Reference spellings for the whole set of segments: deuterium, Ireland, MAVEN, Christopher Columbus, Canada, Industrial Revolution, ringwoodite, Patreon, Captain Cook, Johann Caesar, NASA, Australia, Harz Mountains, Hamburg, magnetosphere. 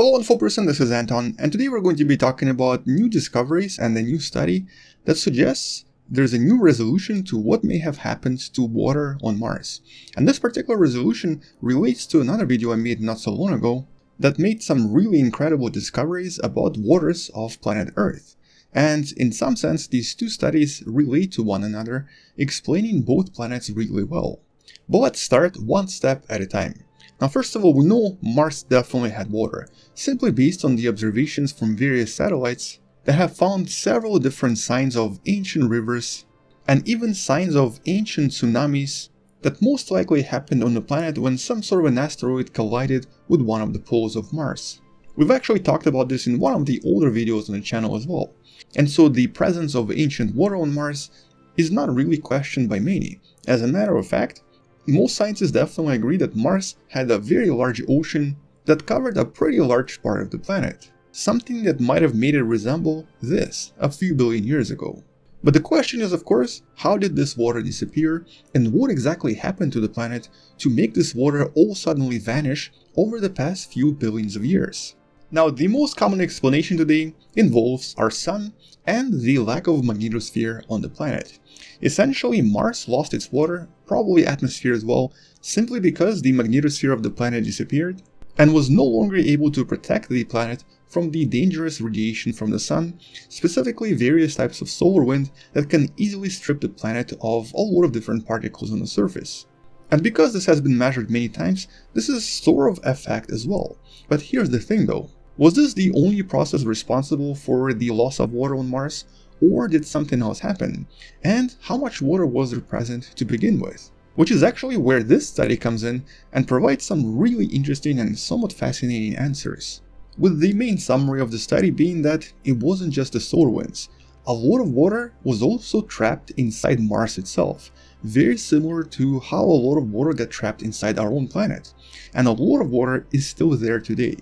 Hello Info Person, this is Anton, and today we're going to be talking about new discoveries and a new study that suggests there's a new resolution to what may have happened to water on Mars. And this particular resolution relates to another video I made not so long ago that made some really incredible discoveries about waters of planet Earth. And in some sense, these two studies relate to one another, explaining both planets really well. But let's start one step at a time. Now, first of all, we know Mars definitely had water, simply based on the observations from various satellites that have found several different signs of ancient rivers and even signs of ancient tsunamis that most likely happened on the planet when some sort of an asteroid collided with one of the poles of Mars. We've actually talked about this in one of the older videos on the channel as well. And so the presence of ancient water on Mars is not really questioned by many. As a matter of fact, most scientists definitely agree that Mars had a very large ocean that covered a pretty large part of the planet, something that might have made it resemble this a few billion years ago. But the question is, of course, how did this water disappear and what exactly happened to the planet to make this water all suddenly vanish over the past few billions of years? Now, the most common explanation today involves our sun and the lack of magnetosphere on the planet. Essentially, Mars lost its water, probably atmosphere as well, simply because the magnetosphere of the planet disappeared and was no longer able to protect the planet from the dangerous radiation from the sun, specifically various types of solar wind that can easily strip the planet of a lot of different particles on the surface. And because this has been measured many times, this is sort of a fact as well. But here's the thing though. Was this the only process responsible for the loss of water on Mars, or did something else happen? And how much water was there present to begin with? Which is actually where this study comes in and provides some really interesting and somewhat fascinating answers. With the main summary of the study being that it wasn't just the solar winds. A lot of water was also trapped inside Mars itself, very similar to how a lot of water got trapped inside our own planet. And a lot of water is still there today.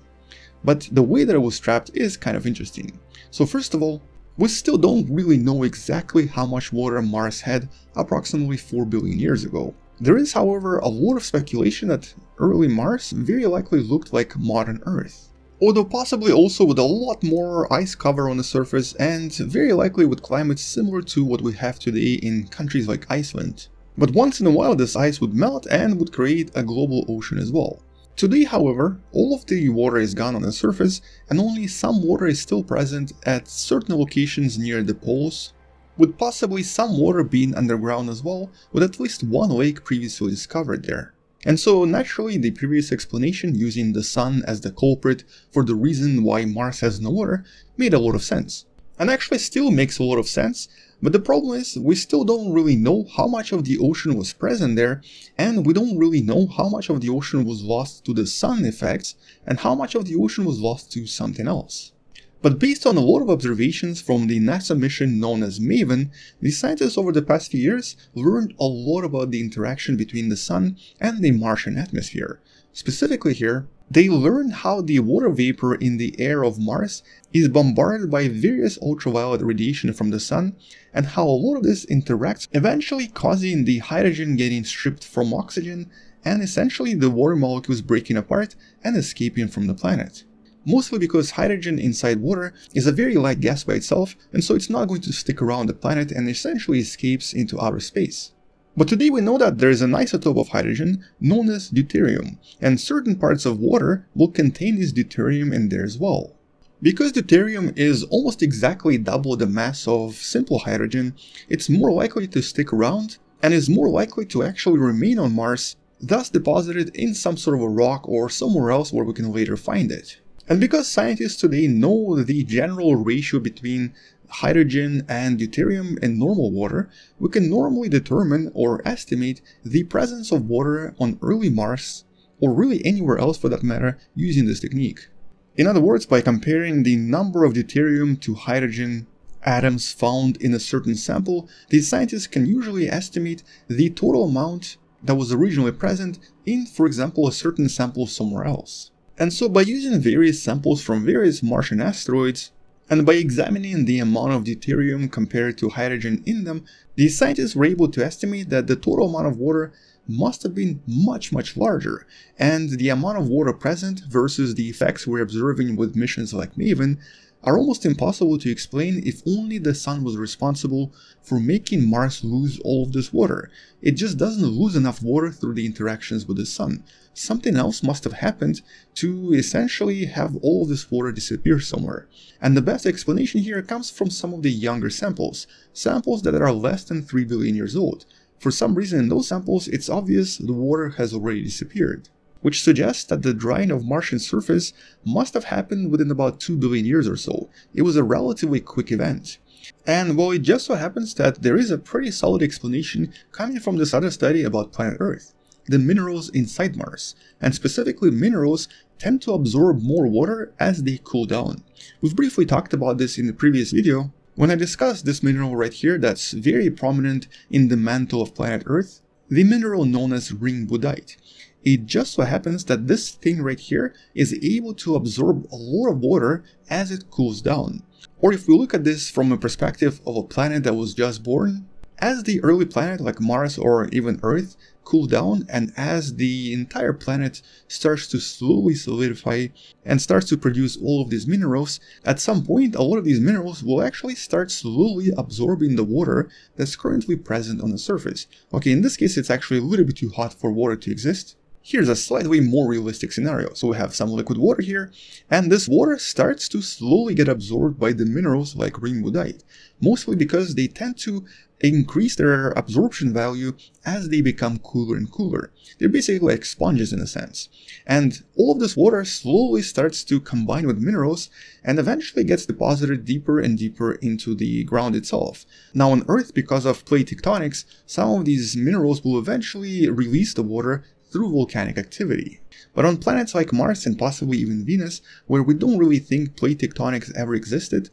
But the way that it was trapped is kind of interesting. So first of all, we still don't really know exactly how much water Mars had approximately 4 billion years ago. There is, however, a lot of speculation that early Mars very likely looked like modern Earth. Although possibly also with a lot more ice cover on the surface and very likely with climates similar to what we have today in countries like Iceland. But once in a while this ice would melt and would create a global ocean as well. Today, however, all of the water is gone on the surface and only some water is still present at certain locations near the poles, with possibly some water being underground as well, with at least one lake previously discovered there. And so naturally the previous explanation using the sun as the culprit for the reason why Mars has no water made a lot of sense. And actually still makes a lot of sense, but the problem is we still don't really know how much of the ocean was present there, and we don't really know how much of the ocean was lost to the sun effects and how much of the ocean was lost to something else. But based on a lot of observations from the NASA mission known as MAVEN, the scientists over the past few years learned a lot about the interaction between the sun and the Martian atmosphere. Specifically here, they learned how the water vapor in the air of Mars is bombarded by various ultraviolet radiation from the sun and how a lot of this interacts, eventually causing the hydrogen getting stripped from oxygen and essentially the water molecules breaking apart and escaping from the planet. Mostly because hydrogen inside water is a very light gas by itself, and so it's not going to stick around the planet and essentially escapes into outer space. But today we know that there is an isotope of hydrogen known as deuterium, and certain parts of water will contain this deuterium in there as well. Because deuterium is almost exactly double the mass of simple hydrogen, it's more likely to stick around and is more likely to actually remain on Mars, thus deposited in some sort of a rock or somewhere else where we can later find it. And because scientists today know the general ratio between hydrogen and deuterium in normal water, we can normally determine or estimate the presence of water on early Mars, or really anywhere else for that matter, using this technique. In other words, by comparing the number of deuterium to hydrogen atoms found in a certain sample, the scientists can usually estimate the total amount that was originally present in, for example, a certain sample somewhere else. And so by using various samples from various Martian asteroids, and by examining the amount of deuterium compared to hydrogen in them, the scientists were able to estimate that the total amount of water must have been much larger, and the amount of water present versus the effects we're observing with missions like MAVEN are almost impossible to explain if only the sun was responsible for making Mars lose all of this water. It just doesn't lose enough water through the interactions with the sun. Something else must have happened to essentially have all of this water disappear somewhere. And the best explanation here comes from some of the younger samples, samples that are less than 3 billion years old. For some reason in those samples, it's obvious the water has already disappeared, which suggests that the drying of Martian surface must have happened within about 2 billion years or so. It was a relatively quick event. And well, it just so happens that there is a pretty solid explanation coming from this other study about planet Earth. The minerals inside Mars, and specifically minerals, tend to absorb more water as they cool down. We've briefly talked about this in the previous video, when I discussed this mineral right here that's very prominent in the mantle of planet Earth, the mineral known as ringwoodite. It just so happens that this thing right here is able to absorb a lot of water as it cools down. Or if we look at this from a perspective of a planet that was just born, as the early planet like Mars or even Earth cool down and as the entire planet starts to slowly solidify and starts to produce all of these minerals, at some point a lot of these minerals will actually start slowly absorbing the water that's currently present on the surface. Okay, in this case it's actually a little bit too hot for water to exist. Here's a slightly more realistic scenario. So we have some liquid water here, and this water starts to slowly get absorbed by the minerals like ringwoodite, mostly because they tend to increase their absorption value as they become cooler and cooler. They're basically like sponges in a sense. And all of this water slowly starts to combine with minerals and eventually gets deposited deeper and deeper into the ground itself. Now on Earth, because of plate tectonics, some of these minerals will eventually release the water through volcanic activity. But on planets like Mars and possibly even Venus, where we don't really think plate tectonics ever existed,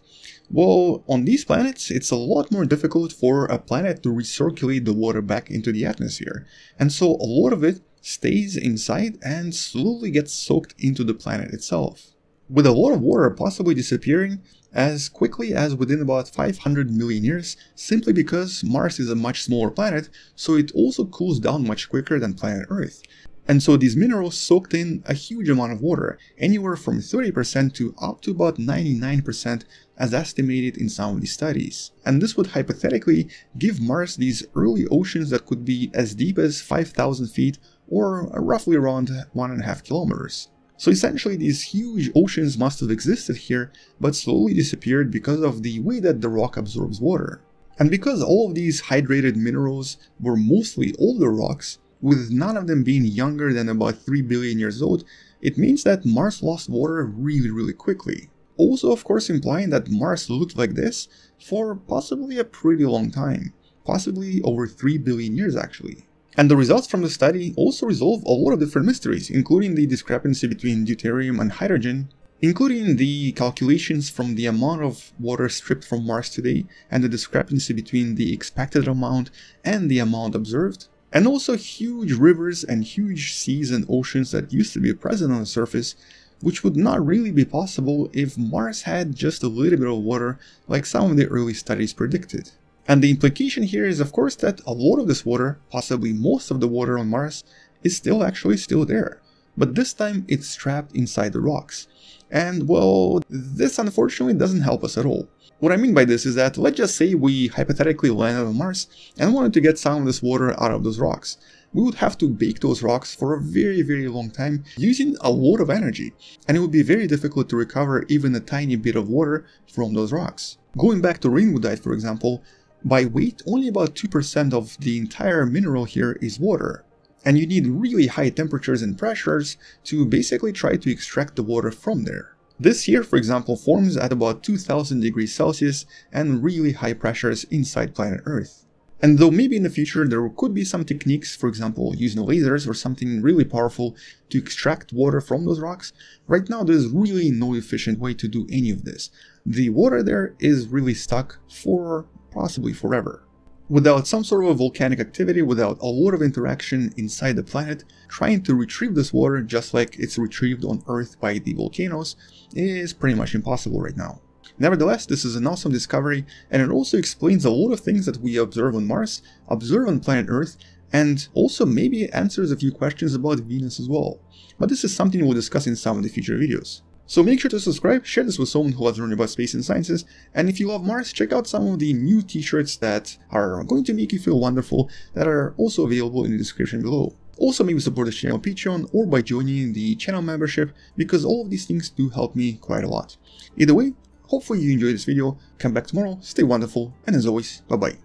well, on these planets it's a lot more difficult for a planet to recirculate the water back into the atmosphere, and so a lot of it stays inside and slowly gets soaked into the planet itself, with a lot of water possibly disappearing as quickly as within about 500 million years, simply because Mars is a much smaller planet, so it also cools down much quicker than planet Earth. And so these minerals soaked in a huge amount of water, anywhere from 30% to up to about 99% as estimated in some of these studies. And this would hypothetically give Mars these early oceans that could be as deep as 5,000 feet or roughly around 1.5 kilometers. So essentially these huge oceans must have existed here, but slowly disappeared because of the way that the rock absorbs water. And because all of these hydrated minerals were mostly older rocks, with none of them being younger than about 3 billion years old, it means that Mars lost water really quickly. Also, of course, implying that Mars looked like this for possibly a pretty long time, possibly over 3 billion years actually. And the results from the study also resolve a lot of different mysteries, including the discrepancy between deuterium and hydrogen, including the calculations from the amount of water stripped from Mars today, and the discrepancy between the expected amount and the amount observed, and also huge rivers and huge seas and oceans that used to be present on the surface, which would not really be possible if Mars had just a little bit of water like some of the early studies predicted. And the implication here is, of course, that a lot of this water, possibly most of the water on Mars, is still there. But this time it's trapped inside the rocks. And well, this unfortunately doesn't help us at all. What I mean by this is that, let's just say we hypothetically landed on Mars and wanted to get some of this water out of those rocks. We would have to bake those rocks for a very long time using a lot of energy, and it would be very difficult to recover even a tiny bit of water from those rocks. Going back to ringwoodite, for example, by weight, only about 2% of the entire mineral here is water, and you need really high temperatures and pressures to basically try to extract the water from there. This here, for example, forms at about 2000 degrees Celsius and really high pressures inside planet Earth. And though maybe in the future there could be some techniques, for example using lasers or something really powerful to extract water from those rocks, right now there's really no efficient way to do any of this. The water there is really stuck for possibly forever. Without some sort of volcanic activity, without a lot of interaction inside the planet, trying to retrieve this water just like it's retrieved on Earth by the volcanoes is pretty much impossible right now. Nevertheless, this is an awesome discovery, and it also explains a lot of things that we observe on Mars, observe on planet Earth, and also maybe answers a few questions about Venus as well. But this is something we'll discuss in some of the future videos. So make sure to subscribe, share this with someone who loves learning about space and sciences, and if you love Mars, check out some of the new t-shirts that are going to make you feel wonderful that are also available in the description below. Also, maybe support this channel on Patreon or by joining the channel membership, because all of these things do help me quite a lot. Either way, hopefully you enjoyed this video. Come back tomorrow, stay wonderful, and as always, bye-bye.